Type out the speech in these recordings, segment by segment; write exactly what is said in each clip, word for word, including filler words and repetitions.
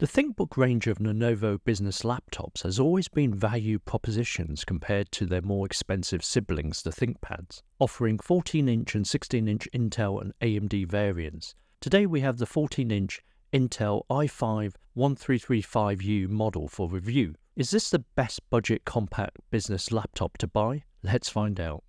The ThinkBook range of Lenovo business laptops has always been value propositions compared to their more expensive siblings, the ThinkPads, offering fourteen inch and sixteen inch Intel and A M D variants. Today we have the fourteen inch Intel i five thirteen thirty-five U model for review. Is this the best budget compact business laptop to buy? Let's find out.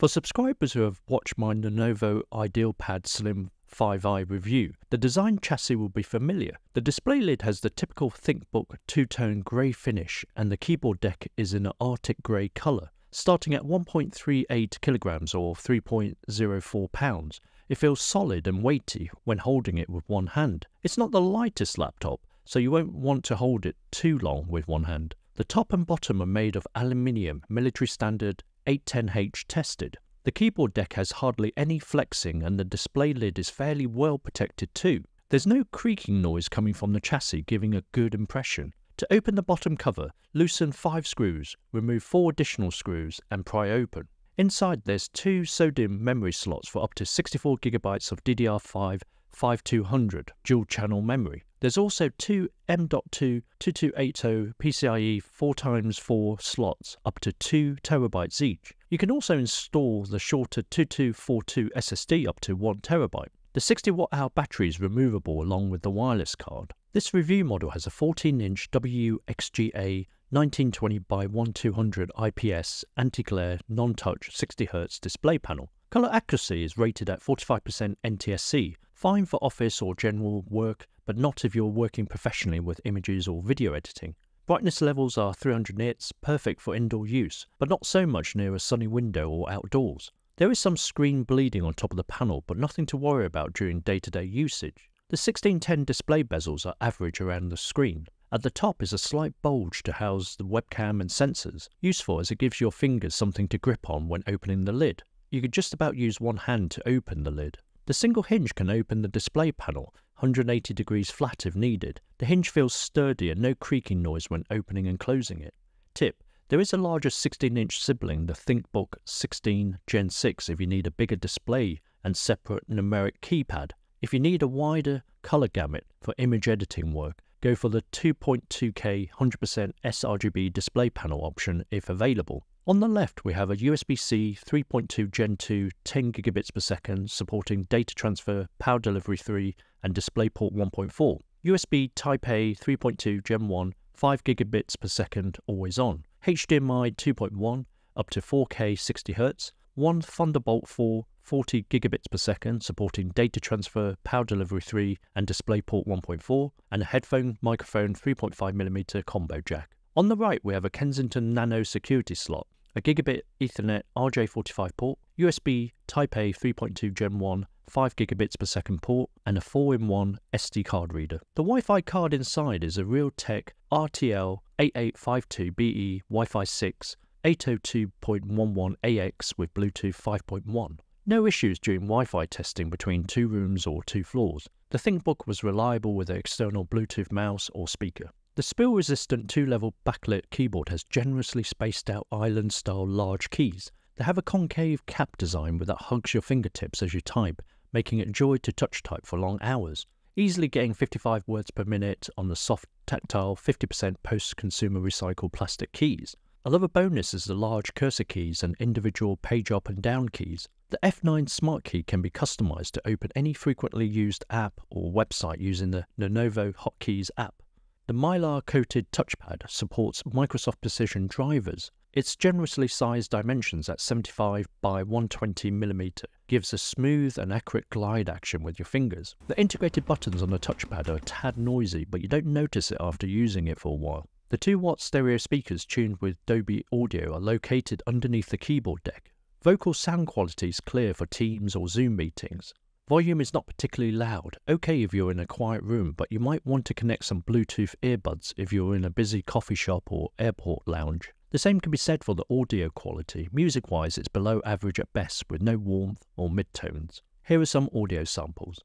For subscribers who have watched my Lenovo IdeaPad Slim five i review, the design chassis will be familiar. The display lid has the typical ThinkBook two-tone grey finish and the keyboard deck is in an arctic grey colour. Starting at one point three eight kilograms or three point zero four pounds, it feels solid and weighty when holding it with one hand. It's not the lightest laptop, so you won't want to hold it too long with one hand. The top and bottom are made of aluminium, military standard eight ten H tested. The keyboard deck has hardly any flexing and the display lid is fairly well protected too. There's no creaking noise coming from the chassis, giving a good impression. To open the bottom cover, loosen five screws, remove four additional screws and pry open. Inside there's two SODIMM memory slots for up to sixty-four gigabytes of D D R five fifty-two hundred dual channel memory. There's also two M dot two twenty-two eighty PCIe four by four slots up to two terabytes each. You can also install the shorter twenty-two forty-two S S D up to one terabyte. The sixty watt hour battery is removable along with the wireless card. This review model has a fourteen inch W X G A nineteen twenty by twelve hundred I P S anti-glare non-touch sixty hertz display panel. Color accuracy is rated at forty-five percent N T S C, fine for office or general work, but not if you're working professionally with images or video editing. Brightness levels are three hundred nits, perfect for indoor use, but not so much near a sunny window or outdoors. There is some screen bleeding on top of the panel, but nothing to worry about during day-to-day usage. The sixteen ten display bezels are average around the screen. At the top is a slight bulge to house the webcam and sensors, useful as it gives your fingers something to grip on when opening the lid. You could just about use one hand to open the lid. The single hinge can open the display panel one hundred eighty degrees flat if needed. The hinge feels sturdy and no creaking noise when opening and closing it. Tip: there is a larger sixteen inch sibling, the ThinkBook sixteen Gen six, if you need a bigger display and separate numeric keypad. If you need a wider color gamut for image editing work, go for the two point two K one hundred percent sRGB display panel option if available. On the left we have a U S B C three point two Gen two ten gigabits per second supporting data transfer, power delivery three and DisplayPort one point four. U S B Type-A three point two Gen one five gigabits per second always on. H D M I two point one up to four K sixty hertz. One Thunderbolt four forty gigabits per second supporting data transfer, power delivery three and DisplayPort one point four, and a headphone microphone three point five millimeter combo jack. On the right we have a Kensington Nano security slot, a gigabit Ethernet R J forty-five port, U S B Type-A three point two Gen one five gigabits per second port, and a four in one S D card reader. The Wi-Fi card inside is a Realtek R T L eight eight five two B E Wi-Fi six eight oh two dot eleven A X with Bluetooth five point one. No issues during Wi-Fi testing between two rooms or two floors. The ThinkBook was reliable with an external Bluetooth mouse or speaker. The spill-resistant two-level backlit keyboard has generously spaced out island-style large keys. They have a concave cap design that hugs your fingertips as you type, making it a joy to touch type for long hours. Easily getting fifty-five words per minute on the soft, tactile, fifty percent post-consumer recycled plastic keys. Another bonus is the large cursor keys and individual page up and down keys. The F nine Smart Key can be customized to open any frequently used app or website using the Lenovo Hotkeys app. The Mylar-coated touchpad supports Microsoft Precision drivers. Its generously sized dimensions at seventy-five by one hundred twenty millimeters gives a smooth and accurate glide action with your fingers. The integrated buttons on the touchpad are a tad noisy, but you don't notice it after using it for a while. The two watt stereo speakers tuned with Dolby Audio are located underneath the keyboard deck. Vocal sound quality is clear for Teams or Zoom meetings. Volume is not particularly loud, okay if you're in a quiet room, but you might want to connect some Bluetooth earbuds if you're in a busy coffee shop or airport lounge. The same can be said for the audio quality. Music-wise, it's below average at best with no warmth or midtones. Here are some audio samples.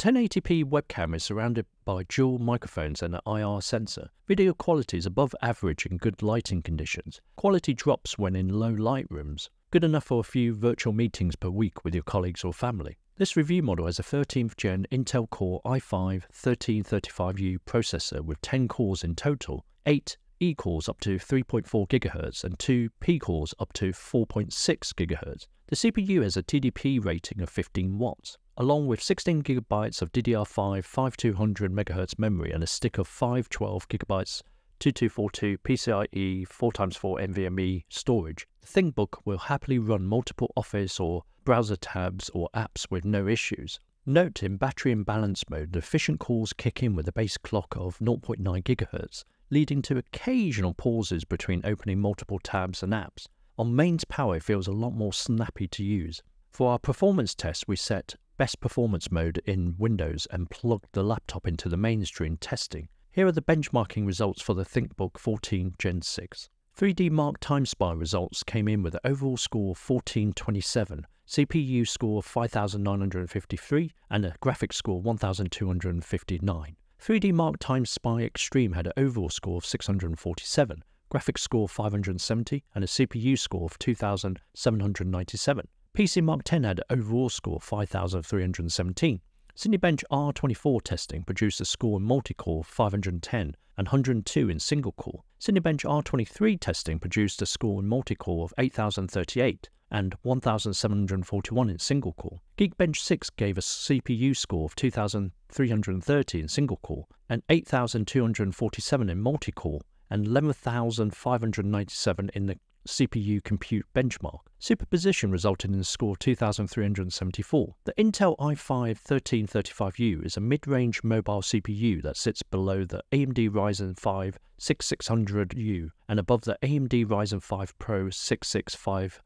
ten eighty p webcam is surrounded by dual microphones and an I R sensor. Video quality is above average in good lighting conditions. Quality drops when in low light rooms. Good enough for a few virtual meetings per week with your colleagues or family. This review model has a thirteenth gen Intel Core i five thirteen thirty-five U processor with ten cores in total, eight e-cores up to three point four gigahertz and two p-cores up to four point six gigahertz. The C P U has a T D P rating of fifteen watts, along with sixteen gigabytes of D D R five fifty-two hundred megahertz memory and a stick of five twelve gigabyte twenty-two forty-two PCIe four by four NVMe storage. The ThinkBook will happily run multiple Office or browser tabs or apps with no issues. Note, in battery imbalance mode, the efficient cores kick in with a base clock of zero point nine gigahertz, leading to occasional pauses between opening multiple tabs and apps. On mains power, it feels a lot more snappy to use. For our performance test, we set best performance mode in Windows and plugged the laptop into the mains during testing. Here are the benchmarking results for the ThinkBook fourteen gen six. three D Mark TimeSpy results came in with an overall score of fourteen twenty-seven, C P U score five thousand nine hundred fifty-three, and a graphics score one thousand two hundred fifty-nine. three D Mark TimeSpy Extreme had an overall score of six hundred forty-seven, graphics score five hundred seventy, and a C P U score of two thousand seven hundred ninety-seven. P C Mark ten had an overall score of five thousand three hundred seventeen. Cinebench R twenty-four testing produced a score in multi-core five hundred ten and one hundred two in single-core. Cinebench R twenty-three testing produced a score in multi-core of eight thousand thirty-eight and one thousand seven hundred forty-one in single-core. Geekbench six gave a C P U score of two thousand three hundred thirty in single-core and eight thousand two hundred forty-seven in multi-core and eleven thousand five hundred ninety-seven in the C P U compute benchmark. Superposition resulted in a score of two thousand three hundred seventy-four. The Intel i five thirteen thirty-five U is a mid-range mobile C P U that sits below the A M D Ryzen five sixty-six hundred U and above the A M D Ryzen five Pro sixty-six fifty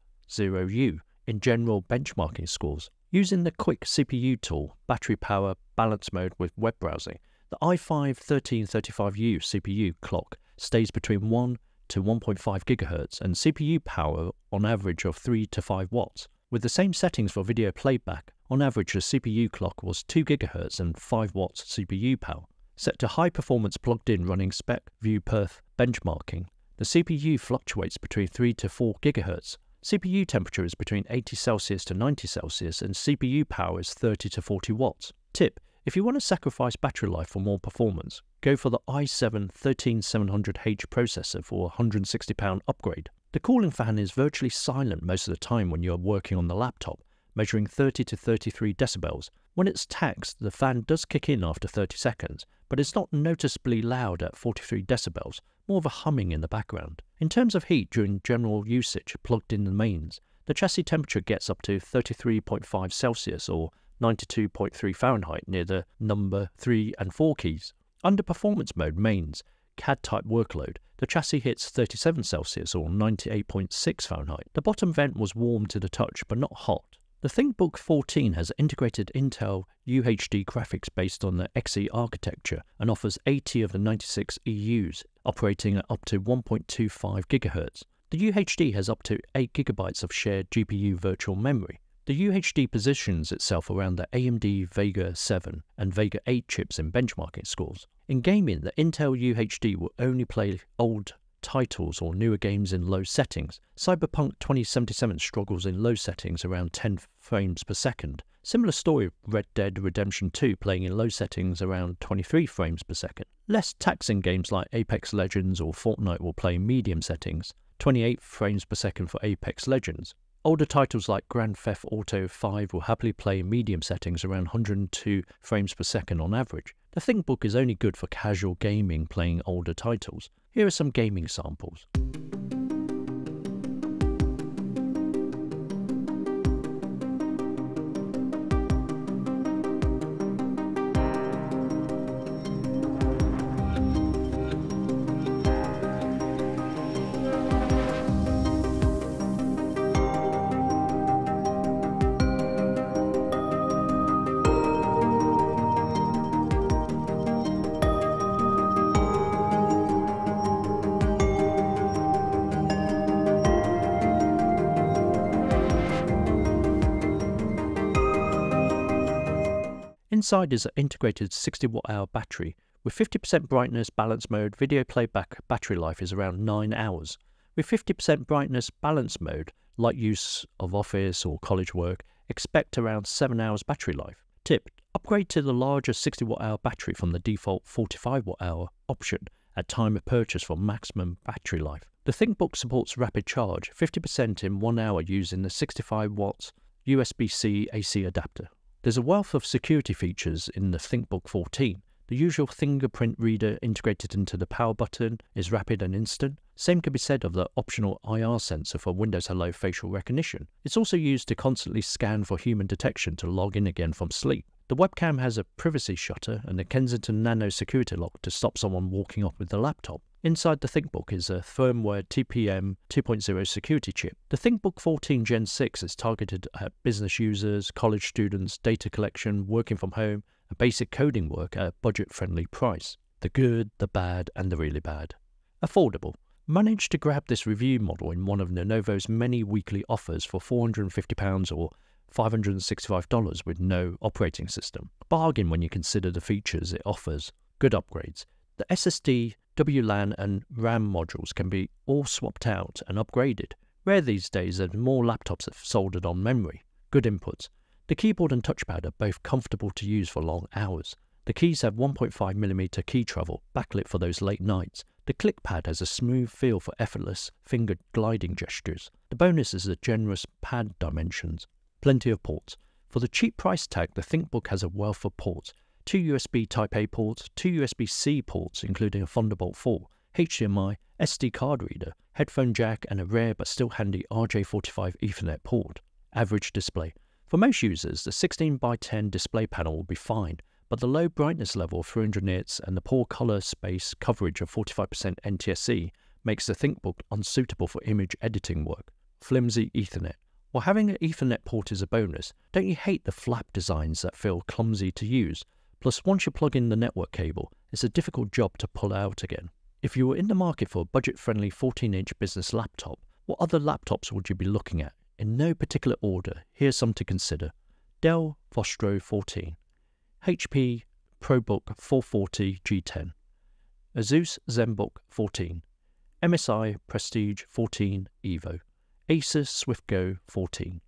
U in general benchmarking scores. Using the quick C P U tool, battery power, balance mode with web browsing, the i five thirteen thirty-five U C P U clock stays between one to one point five gigahertz and C P U power on average of three to five watts. With the same settings for video playback, on average the C P U clock was two gigahertz and five watts C P U power. Set to high performance plugged in running spec view perf benchmarking, the C P U fluctuates between three to four gigahertz. C P U temperature is between eighty Celsius to ninety Celsius and C P U power is thirty to forty watts. Tip: if you want to sacrifice battery life for more performance, go for the i seven thirteen seven hundred H processor for a one hundred sixty pound upgrade. The cooling fan is virtually silent most of the time when you are working on the laptop, measuring thirty to thirty-three decibels. When it's taxed, the fan does kick in after thirty seconds, but it's not noticeably loud at forty-three decibels, more of a humming in the background. In terms of heat during general usage plugged in the mains, the chassis temperature gets up to thirty-three point five Celsius or ninety-two point three Fahrenheit near the number three and four keys. Under performance mode mains, C A D type workload, the chassis hits thirty-seven Celsius or ninety-eight point six Fahrenheit. The bottom vent was warm to the touch but not hot. The ThinkBook fourteen has integrated Intel U H D graphics based on the Xe architecture and offers eighty of the ninety-six E Us operating at up to one point two five gigahertz. The U H D has up to eight gigabytes of shared G P U virtual memory. The U H D positions itself around the A M D Vega seven and Vega eight chips in benchmarking scores. In gaming, the Intel U H D will only play old titles or newer games in low settings. Cyberpunk twenty seventy-seven struggles in low settings around ten frames per second. Similar story of Red Dead Redemption two playing in low settings around twenty-three frames per second. Less taxing games like Apex Legends or Fortnite will play in medium settings, twenty-eight frames per second for Apex Legends. Older titles like Grand Theft Auto five will happily play in medium settings around one hundred two frames per second on average. The ThinkBook is only good for casual gaming playing older titles. Here are some gaming samples. Inside is an integrated sixty watt hour battery. With fifty percent brightness balance mode, video playback battery life is around nine hours. With fifty percent brightness balance mode, light use of office or college work, expect around seven hours battery life. Tip: upgrade to the larger sixty watt hour battery from the default forty-five watt hour option at time of purchase for maximum battery life. The ThinkBook supports rapid charge, fifty percent in one hour using the sixty-five watt U S B C A C adapter. There's a wealth of security features in the ThinkBook fourteen. The usual fingerprint reader integrated into the power button is rapid and instant. Same can be said of the optional I R sensor for Windows Hello facial recognition. It's also used to constantly scan for human detection to log in again from sleep. The webcam has a privacy shutter and a Kensington Nano security lock to stop someone walking off with the laptop. Inside the ThinkBook is a firmware T P M two point oh security chip. The ThinkBook fourteen Gen six is targeted at business users, college students, data collection, working from home, and basic coding work at a budget-friendly price. The good, the bad, and the really bad. Affordable. Managed to grab this review model in one of Lenovo's many weekly offers for four hundred and fifty pounds or five hundred and sixty-five dollars with no operating system. Bargain when you consider the features it offers. Good upgrades. The S S D, W LAN and RAM modules can be all swapped out and upgraded. Rare these days as more laptops have soldered on memory. Good inputs. The keyboard and touchpad are both comfortable to use for long hours. The keys have one point five millimeter key travel, backlit for those late nights. The clickpad has a smooth feel for effortless finger gliding gestures. The bonus is the generous pad dimensions. Plenty of ports. For the cheap price tag, the ThinkBook has a wealth of ports. Two U S B Type A ports, two U S B C ports including a Thunderbolt four, H D M I, S D card reader, headphone jack and a rare but still handy R J forty-five Ethernet port. Average display. For most users, the sixteen by ten display panel will be fine, but the low brightness level of three hundred nits and the poor color space coverage of forty-five percent N T S C makes the ThinkBook unsuitable for image editing work. Flimsy Ethernet. While having an Ethernet port is a bonus, don't you hate the flap designs that feel clumsy to use? Plus, once you plug in the network cable, it's a difficult job to pull out again. If you were in the market for a budget-friendly fourteen inch business laptop, what other laptops would you be looking at? In no particular order, here's some to consider. Dell Vostro fourteen, H P ProBook four forty G ten, ASUS ZenBook fourteen, M S I Prestige fourteen Evo, Asus SwiftGo fourteen.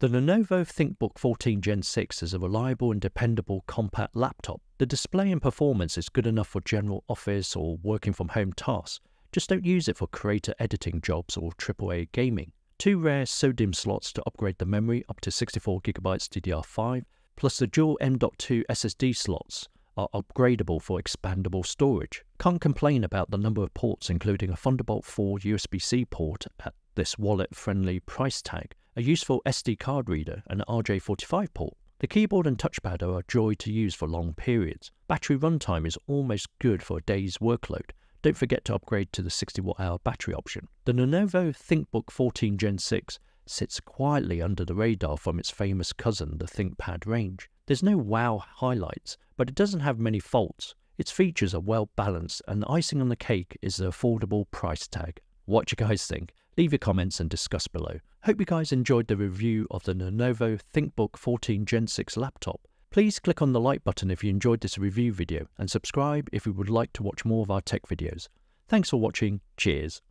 The Lenovo ThinkBook fourteen Gen six is a reliable and dependable compact laptop. The display and performance is good enough for general office or working from home tasks. Just don't use it for creator editing jobs or triple A gaming. Two rare SODIMM slots to upgrade the memory up to sixty-four gigabyte D D R five, plus the dual M dot two S S D slots are upgradable for expandable storage. Can't complain about the number of ports including a Thunderbolt four U S B C port at this wallet-friendly price tag, a useful S D card reader and R J forty-five port. The keyboard and touchpad are a joy to use for long periods. Battery runtime is almost good for a day's workload. Don't forget to upgrade to the sixty watt hour battery option. The Lenovo ThinkBook fourteen Gen six sits quietly under the radar from its famous cousin, the ThinkPad range. There's no wow highlights, but it doesn't have many faults. Its features are well balanced, and the icing on the cake is the affordable price tag. What do you guys think? Leave your comments and discuss below. Hope you guys enjoyed the review of the Lenovo ThinkBook fourteen Gen six laptop. Please click on the like button if you enjoyed this review video and subscribe if you would like to watch more of our tech videos. Thanks for watching. Cheers.